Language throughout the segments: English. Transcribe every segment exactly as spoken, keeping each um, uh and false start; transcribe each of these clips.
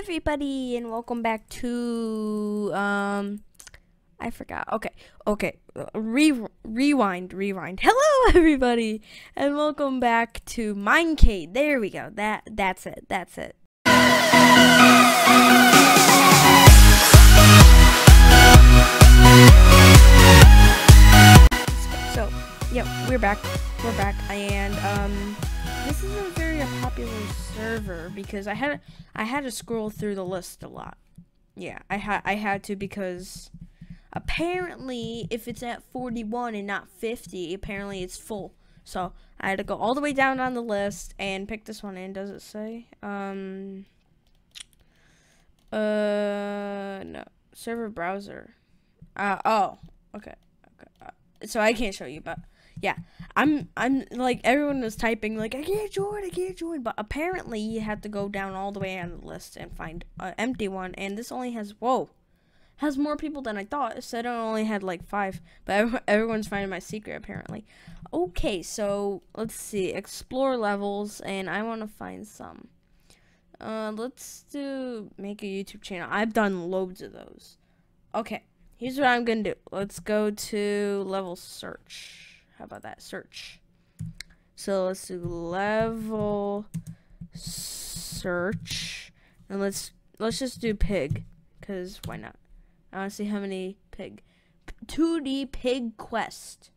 everybody, and welcome back to um I forgot. Okay, okay. Re rewind, rewind. Hello, everybody, and welcome back to Minecraft. There we go. That that's it. That's it. So, yep, yeah, we're back. We're back, and um. This is a very popular server because I had I had to scroll through the list a lot. Yeah, I had I had to because apparently if it's at forty-one and not fifty, apparently it's full. So I had to go all the way down on the list and pick this one in. Does it say? Um. Uh no, server browser. Uh oh. Okay. Okay. Uh, so I can't show you, but. Yeah, I'm, I'm, like, everyone was typing, like, I can't join, I can't join, but apparently you had to go down all the way on the list and find an empty one, and this only has, whoa, has more people than I thought. It said it only had, like, five, but everyone's finding my secret, apparently. Okay, so, let's see, explore levels, and I want to find some. Uh, let's do, make a YouTube channel. I've done loads of those. Okay, here's what I'm gonna do. Let's go to level search. How about that search? So let's do level search, and let's let's just do pig, cause why not? I want to see how many pig. two D pig quest.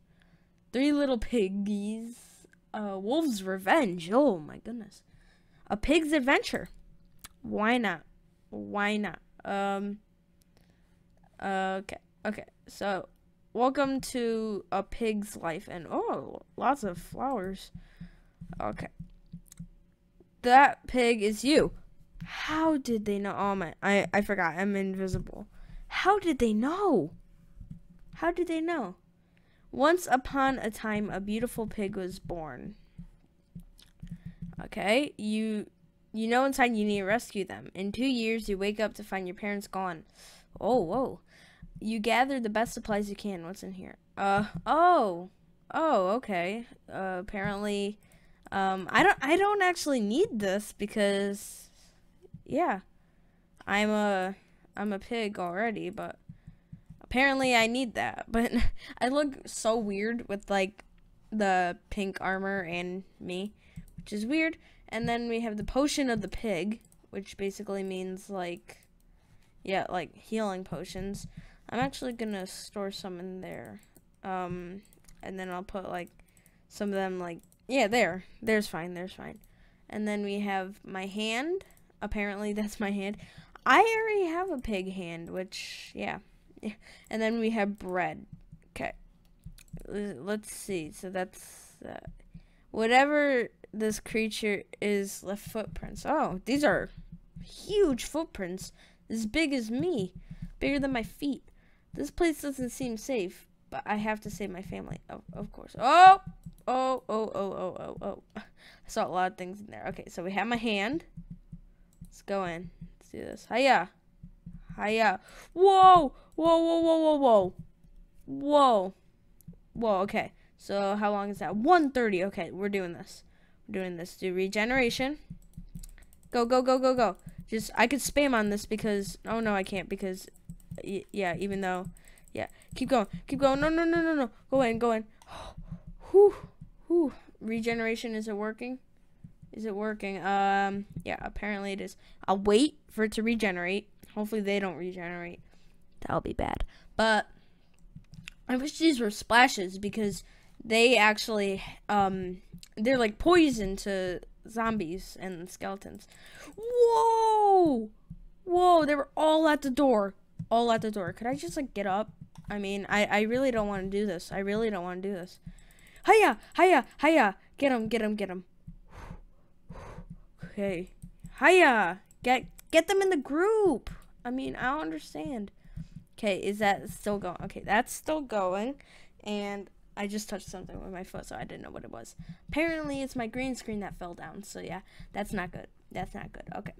Three little piggies. Uh, wolf's revenge. Oh my goodness. A pig's adventure. Why not? Why not? Um. Okay. Okay. So. Welcome to a pig's life, and oh, lots of flowers. Okay. That pig is you. How did they know? Oh my, I, I forgot, I'm invisible. How did they know? How did they know? Once upon a time, a beautiful pig was born. Okay, you, you know inside you need to rescue them. In two years, you wake up to find your parents gone. Oh, whoa. You gather the best supplies you can. What's in here? Uh oh, oh okay. Uh, apparently, um, I don't I don't actually need this because, yeah, I'm a I'm a pig already. But apparently, I need that. But I look so weird with like the pink armor and me, which is weird. And then we have the potion of the pig, which basically means like, yeah, like healing potions. I'm actually gonna store some in there, um, and then I'll put, like, some of them, like, yeah, there, there's fine, there's fine, and then we have my hand, apparently that's my hand, I already have a pig hand, which, yeah, yeah. And then we have bread, okay, let's see, so that's, uh, whatever this creature is, left footprints, oh, these are huge footprints, as big as me, bigger than my feet. This place doesn't seem safe, but I have to save my family. Oh, of course. Oh, oh, oh, oh, oh, oh, oh. I saw a lot of things in there. Okay, so we have my hand. Let's go in. Let's do this. Hiya. Hiya. Whoa. Whoa, whoa, whoa, whoa, whoa. Whoa. Whoa, okay. So how long is that? one thirty. Okay, we're doing this. We're doing this. Do regeneration. Go, go, go, go, go. Just, I could spam on this because, oh, no, I can't because... Yeah, even though, yeah, keep going, keep going. No, no, no, no, no. Go in, go in. Whew, whew. Regeneration, is it working? Is it working? Um, yeah, apparently it is. I'll wait for it to regenerate. Hopefully they don't regenerate. That'll be bad. But I wish these were splashes because they actually, um, they're like poison to zombies and skeletons. Whoa! Whoa, they were all at the door. All at the door. Could I just like get up? I mean, I I really don't want to do this. I really don't want to do this. Hiya, hiya, hiya! Get him, get him, get him. Okay, hiya! Get get them in the group. I mean, I don't understand. Okay, is that still going? Okay, that's still going. And I just touched something with my foot, so I didn't know what it was. Apparently, it's my green screen that fell down. So yeah, that's not good. That's not good. Okay,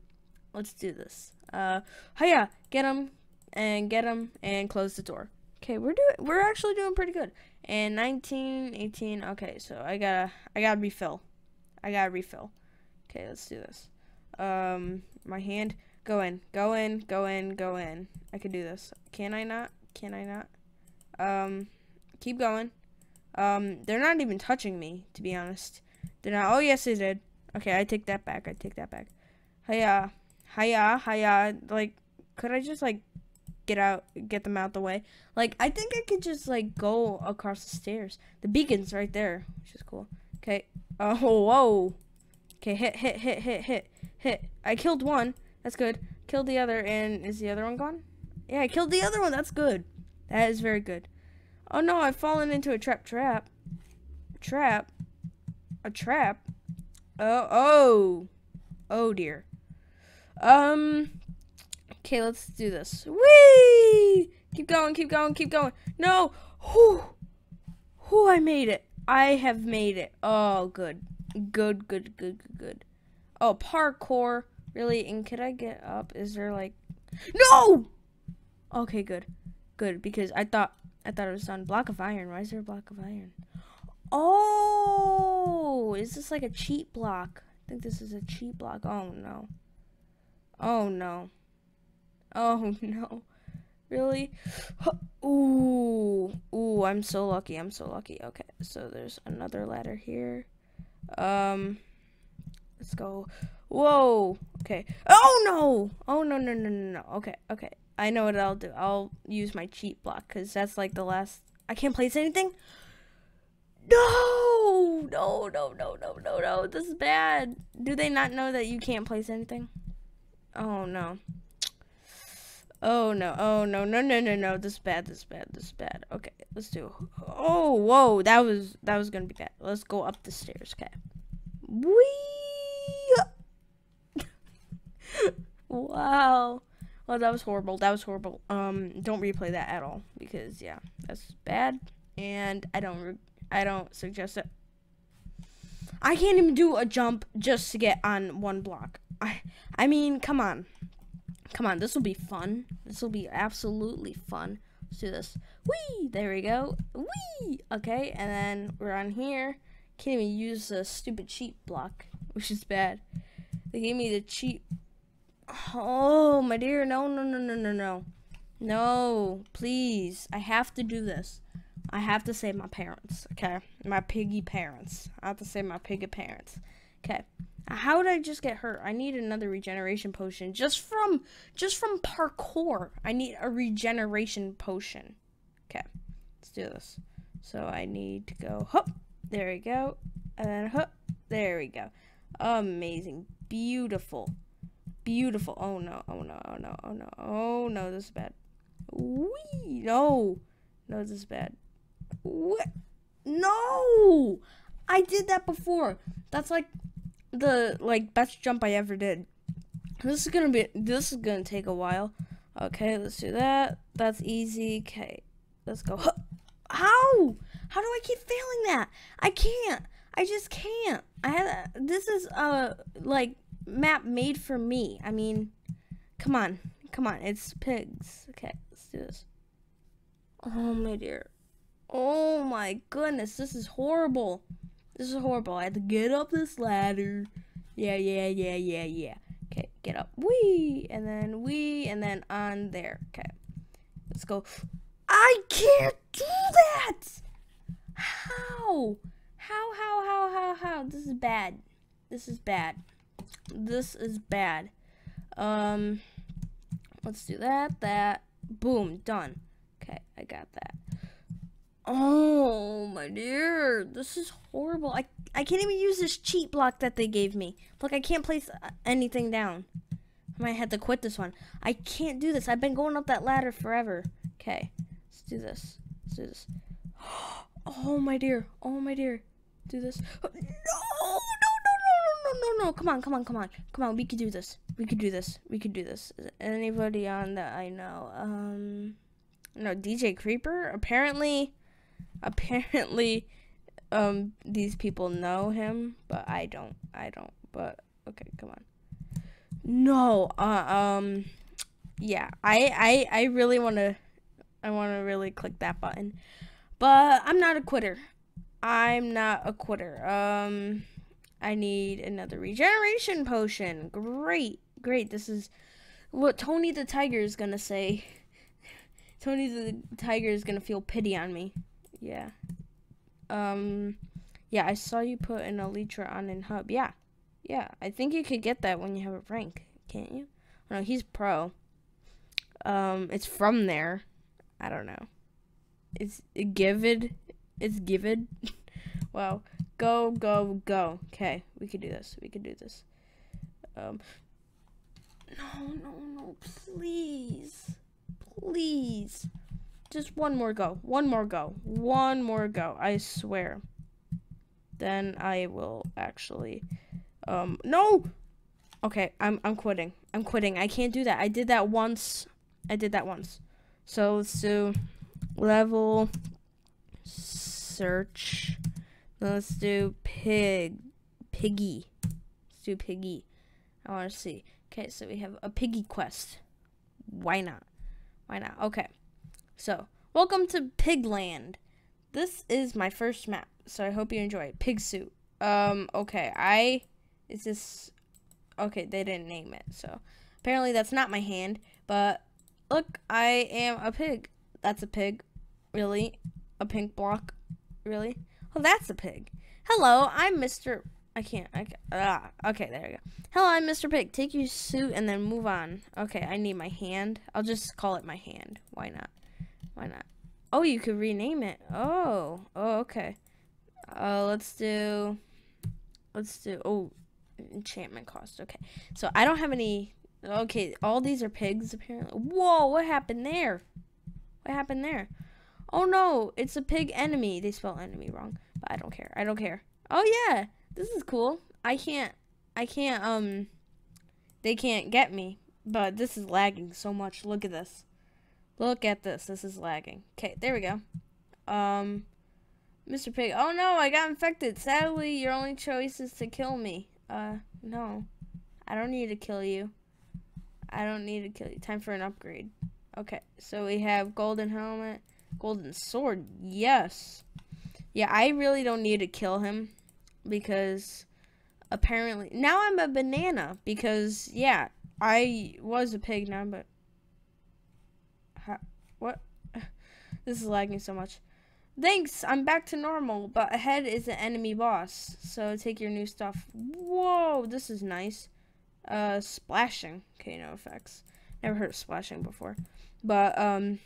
let's do this. Uh, hiya! Get him. And get them and close the door. Okay, we're doing we're actually doing pretty good. And nineteen, eighteen. Okay, so I gotta I gotta refill. I gotta refill. Okay, let's do this. um, my hand. Go in, go in, go in, go in. I can do this. Can I not? Can I not? Um, keep going. Um, they're not even touching me, to be honest. They're not. Oh, yes, they did. Okay, I take that back. I take that back. Hiya. Hiya. Hiya. Like, could I just, like, get out, get them out the way? Like, I think I could just, like, go across the stairs. The beacon's right there, which is cool. Okay. Oh, whoa. Okay, hit, hit, hit, hit, hit, hit. I killed one. That's good. Killed the other, and is the other one gone? Yeah, I killed the other one. That's good. That is very good. Oh, no, I've fallen into a trap trap. Trap. A trap. Oh, oh. Oh, dear. Um, okay, let's do this. Whee! Keep going, keep going, keep going. No! Whew! Whew, I made it. I have made it. Oh, good. Good, good, good, good, good. Oh, parkour. Really? And could I get up? Is there, like... No! Okay, good. Good, because I thought... I thought it was on block of iron. Why is there a block of iron? Oh, is this like a cheat block? I think this is a cheat block. Oh no. Oh no. Oh no. Really? Ooh. Ooh, I'm so lucky. I'm so lucky. Okay, so there's another ladder here. Um, let's go. Whoa. Okay. Oh no. Oh no no no no no. Okay. Okay. I know what I'll do. I'll use my cheat block, because that's like the last... I can't place anything? No! No, no, no, no, no, no. This is bad. Do they not know that you can't place anything? Oh, no. Oh, no. Oh, no, no, no, no, no. This is bad, this is bad, this is bad. Okay, let's do... Oh, whoa. That was that was going to be bad. Let's go up the stairs. Okay. Whee! Wow. Well, that was horrible. That was horrible. Um, don't replay that at all, because yeah, that's bad, and I don't, re I don't suggest it. I can't even do a jump just to get on one block. I, I mean, come on, come on. This will be fun. This will be absolutely fun. Let's do this. Whee! There we go. Whee! Okay, and then we're on here. Can't even use the stupid cheat block, which is bad. They gave me the cheat. Oh, my dear. No, no, no, no, no, no. No, please. I have to do this. I have to save my parents, okay? My piggy parents. I have to save my piggy parents. Okay. How did I just get hurt? I need another regeneration potion. Just from, just from parkour. I need a regeneration potion. Okay. Let's do this. So I need to go, hop. There we go. And then, hop. There we go. Amazing. Beautiful. Beautiful. Oh no, oh no, oh no, oh no, oh no, this is bad. Wee! No! No, this is bad. What? No! I did that before. That's like the like best jump I ever did. This is gonna be this is gonna take a while. Okay, let's do that. That's easy. Okay. Let's go. How? How do I keep failing that? I can't. I just can't. I had this is uh like map made for me. I mean, come on, come on, it's pigs. Okay, let's do this. Oh my dear. Oh my goodness, this is horrible. This is horrible. I had to get up this ladder. Yeah, yeah, yeah, yeah, yeah. Okay, get up. Wee, and then wee, and then on there. Okay, let's go. I can't do that. How? How, how, how, how, how? This is bad. This is bad. This is bad. Um, let's do that, that, boom, done. Okay, I got that. Oh, my dear, this is horrible. I, I can't even use this cheat block that they gave me. Look, I can't place anything down. I might have to quit this one. I can't do this. I've been going up that ladder forever. Okay, let's do this. Let's do this. Oh, my dear. Oh, my dear. Do this. No, no. No, no, come on, come on, come on, come on, we could do this, we could do this, we could do this. Is anybody on that I know? Um, no, D J Creeper, apparently, apparently, um, these people know him, but I don't, I don't, but, okay, come on. No, uh, um, yeah, I, I, I really want to, I want to really click that button, but I'm not a quitter, I'm not a quitter, um... I need another regeneration potion. Great, great. This is what Tony the Tiger is going to say. Tony the Tiger is going to feel pity on me. Yeah. Um, yeah, I saw you put an Elytra on in Hub. Yeah, yeah. I think you could get that when you have a rank, can't you? Oh, no, he's pro. Um, it's from there. I don't know. It's givid. It's givid. Wow. Go, go, go. Okay, we could do this. We could do this. Um. No, no, no. Please. Please. Just one more go. One more go. One more go. I swear. Then I will actually. Um. No! Okay, I'm, I'm quitting. I'm quitting. I can't do that. I did that once. I did that once. So let's do level search. Then let's do pig. Piggy. Let's do piggy. I want to see. Okay, so we have a piggy quest. Why not? Why not? Okay. So, welcome to Pigland. This is my first map, so I hope you enjoy it. Pig suit. Um, okay, I... Is this... Okay, they didn't name it, so... Apparently that's not my hand, but... Look, I am a pig. That's a pig. Really? A pink block? Really? Oh, that's a pig. Hello, I'm Mister... I can't... I can't ah, okay, there we go. Hello, I'm Mister Pig. Take your suit and then move on. Okay, I need my hand. I'll just call it my hand. Why not? Why not? Oh, you could rename it. Oh. Oh, okay. Uh, let's do... Let's do... Oh, enchantment cost. Okay. So, I don't have any... Okay, all these are pigs, apparently. Whoa, what happened there? What happened there? Oh, no. It's a pig enemy. They spell enemy wrong. But I don't care. I don't care. Oh, yeah. This is cool. I can't... I can't, um... They can't get me. But this is lagging so much. Look at this. Look at this. This is lagging. Okay, there we go. Um, Mister Pig. Oh, no, I got infected. Sadly, your only choice is to kill me. Uh, no. I don't need to kill you. I don't need to kill you. Time for an upgrade. Okay, so we have golden helmet. Golden sword. Yes. Yeah, I really don't need to kill him. Because, apparently... Now I'm a banana. Because, yeah, I was a pig now, but... What? This is lagging so much. Thanks, I'm back to normal, but ahead is an enemy boss, so take your new stuff. Whoa, this is nice. Uh, splashing. Okay, no effects. Never heard of splashing before. But, um,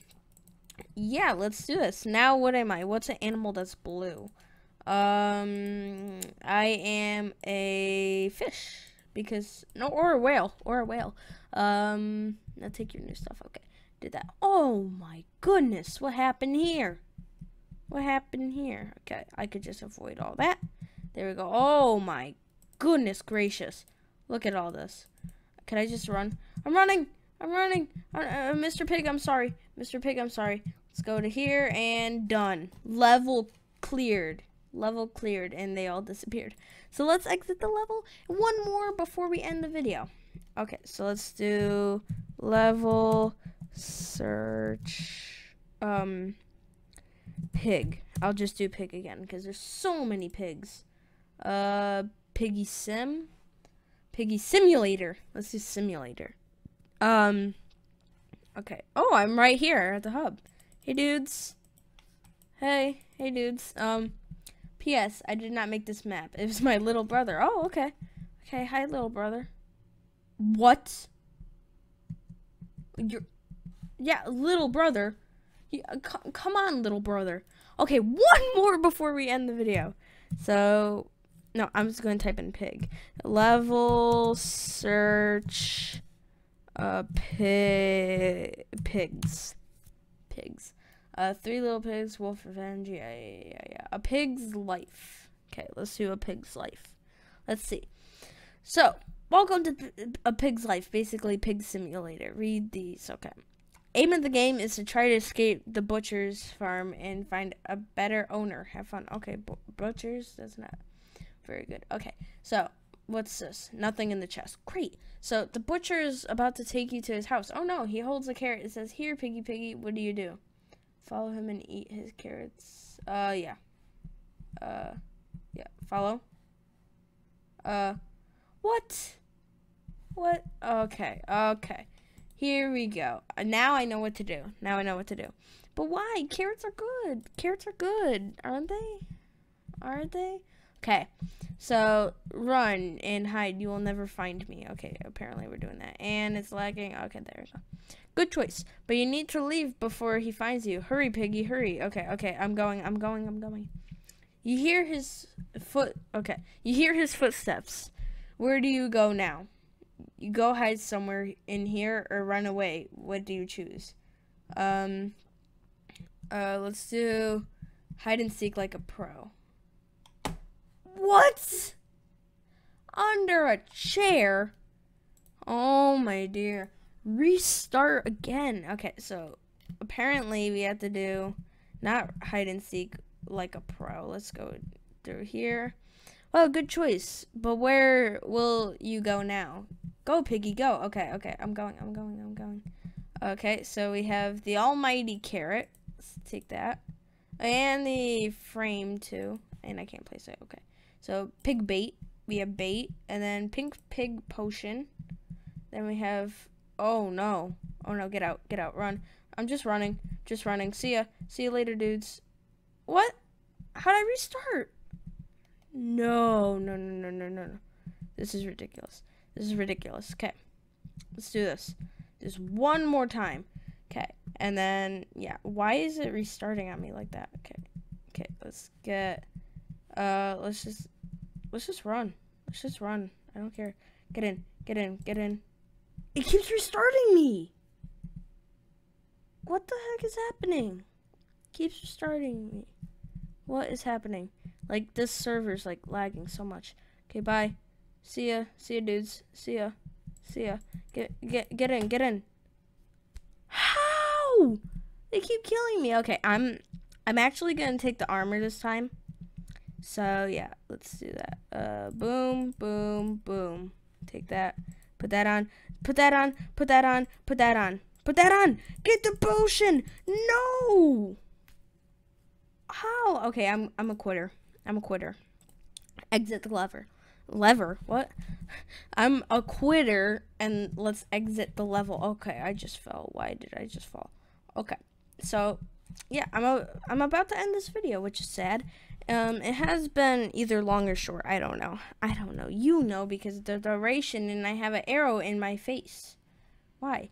yeah, let's do this. Now what am I? What's an animal that's blue? Um, I am a fish, because, no, or a whale, or a whale. Um, now take your new stuff, okay. Did that. Oh my goodness, what happened here? What happened here? Okay, I could just avoid all that. There we go. Oh my goodness gracious. Look at all this. Can I just run? I'm running. I'm running. Uh, Mister Pig, I'm sorry. Mister Pig, I'm sorry. Let's go to here and done. Level cleared. Level cleared and they all disappeared. So let's exit the level. One more before we end the video. Okay, so let's do level... Search, um, pig. I'll just do pig again because there's so many pigs. Uh, piggy sim, piggy simulator. Let's do simulator. Um, okay. Oh, I'm right here at the hub. Hey dudes. Hey, hey dudes. Um, P S I did not make this map. It was my little brother. Oh, okay. Okay. Hi, little brother. What? You're. Yeah, little brother. Yeah, c come on, little brother. Okay, one more before we end the video. So, no, I'm just going to type in pig. Level search uh, pig, pigs. Pigs. Uh, three little pigs, wolf revenge. Yeah, yeah, yeah, yeah. A pig's life. Okay, let's do a pig's life. Let's see. So, welcome to a pig's life. Basically, pig simulator. Read these. Okay. Aim of the game is to try to escape the butcher's farm and find a better owner. Have fun. Okay, but butchers, that's not very good. Okay, so what's this? Nothing in the chest. Great. So the butcher is about to take you to his house. Oh no, he holds a carrot and says, "Here, piggy, piggy, what do you do?" Follow him and eat his carrots. Uh, yeah. Uh, yeah. Follow. uh, what? What? Okay, okay. Here we go. Now I know what to do. Now I know what to do. But why? Carrots are good. Carrots are good, aren't they? Aren't they? Okay, so run and hide. You will never find me. Okay, apparently we're doing that. And it's lagging. Okay, there we go. Good choice. But you need to leave before he finds you. Hurry, Piggy, hurry. Okay, okay, I'm going, I'm going, I'm going. You hear his foot. Okay, you hear his footsteps. Where do you go now? You go hide somewhere in here or run away. What do you choose? Um, uh, let's do hide and seek like a pro. What? Under a chair? Oh my dear. Restart again. Okay, so apparently we have to do not hide and seek like a pro. Let's go through here. Well, good choice. But where will you go now? Go, Piggy, go. Okay, okay. I'm going, I'm going, I'm going. Okay, so we have the almighty carrot. Let's take that. And the frame too. And I can't place it. Okay. So, pig bait, we have bait, and then pink pig potion. Then we have, oh no, oh no, get out, get out, run. I'm just running, just running, see ya, see you later, dudes. What? How'd I restart? No, no, no, no, no, no, no. This is ridiculous, this is ridiculous. Okay, let's do this, just one more time. Okay, and then, yeah, why is it restarting on me like that? Okay, okay, let's get, uh, let's just, Let's just run. Let's just run. I don't care. Get in. Get in. Get in. It keeps restarting me. What the heck is happening? It keeps restarting me. What is happening? Like, this server's, like, lagging so much. Okay, bye. See ya. See ya, dudes. See ya. See ya. Get, get, get in. Get in. How? They keep killing me. Okay, I'm, I'm actually gonna take the armor this time. So, yeah, let's do that. Uh, boom, boom, boom. Take that. Put that on. Put that on. Put that on. Put that on. Put that on. Get the potion. No. How? Okay, I'm I'm a quitter. I'm a quitter. Exit the lever. Lever? What? I'm a quitter, and let's exit the level. Okay, I just fell. Why did I just fall? Okay, so, yeah, I'm, a, I'm about to end this video, which is sad. Um, it has been either long or short. I don't know. I don't know. You know, because the duration and I have an arrow in my face. Why?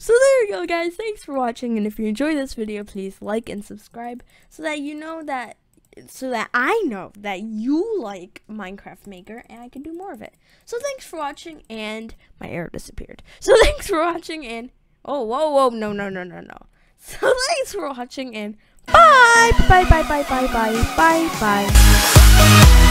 So there you go, guys. Thanks for watching. And if you enjoyed this video, please like and subscribe so that you know that, so that I know that you like Minecraft Maker and I can do more of it. So thanks for watching, and my arrow disappeared. So thanks for watching, and oh, whoa, whoa, no, no, no, no, no. So thanks for watching, and bye, bye, bye, bye, bye, bye, bye, bye.